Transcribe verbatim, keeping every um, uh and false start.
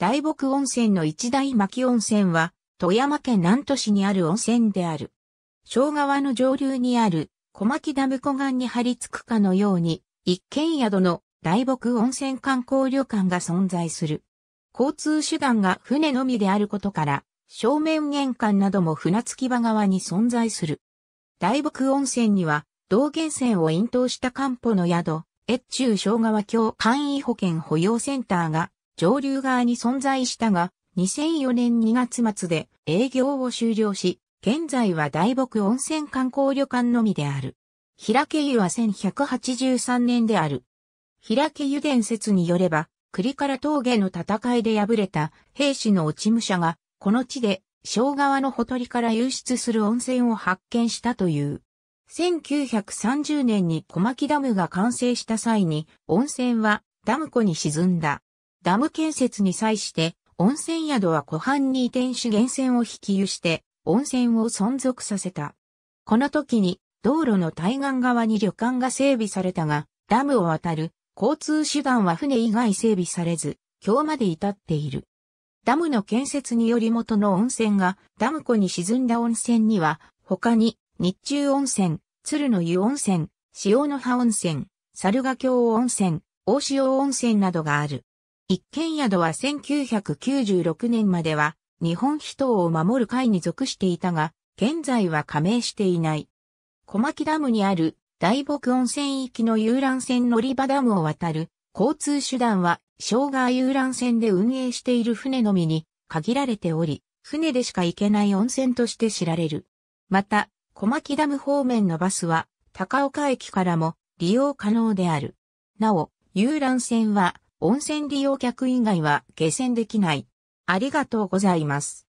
大北温泉の一大巻温泉は、富山県南砺市にある温泉である。庄川の上流にある小牧ダム湖岸に張り付くかのように、一軒宿の大北温泉観光旅館が存在する。交通手段が船のみであることから、正面玄関なども船着場側に存在する。大北温泉には、道源泉を引頭した漢方の宿、越中庄川郷簡易保険保養センターが、上流側に存在したが、にせんよねんにがつまつで営業を終了し、現在は大北温泉観光旅館のみである。平家湯はせんひゃくはちじゅうさんねんである。平家湯伝説によれば、栗から峠の戦いで敗れた兵士の落武者が、この地で庄川のほとりから湧出する温泉を発見したという。せんきゅうひゃくさんじゅうねんに小牧ダムが完成した際に、温泉はダム湖に沈んだ。ダム建設に際して、温泉宿は湖畔に移転し源泉を引き湯して、温泉を存続させた。この時に、道路の対岸側に旅館が整備されたが、ダムを渡る交通手段は船以外整備されず、今日まで至っている。ダムの建設により元の温泉が、ダム湖に沈んだ温泉には、他に、日中温泉、鶴の湯温泉、塩の葉温泉、猿ヶ京温泉、大塩温泉などがある。一軒宿はせんきゅうひゃくきゅうじゅうろくねんまでは日本秘湯を守る会に属していたが、現在は加盟していない。小牧ダムにある大北温泉行きの遊覧船乗り場ダムを渡る交通手段は庄川遊覧船で運営している船のみに限られており、船でしか行けない温泉として知られる。また、小牧ダム方面のバスは高岡駅からも利用可能である。なお、遊覧船は温泉利用客以外は下船できない。ありがとうございます。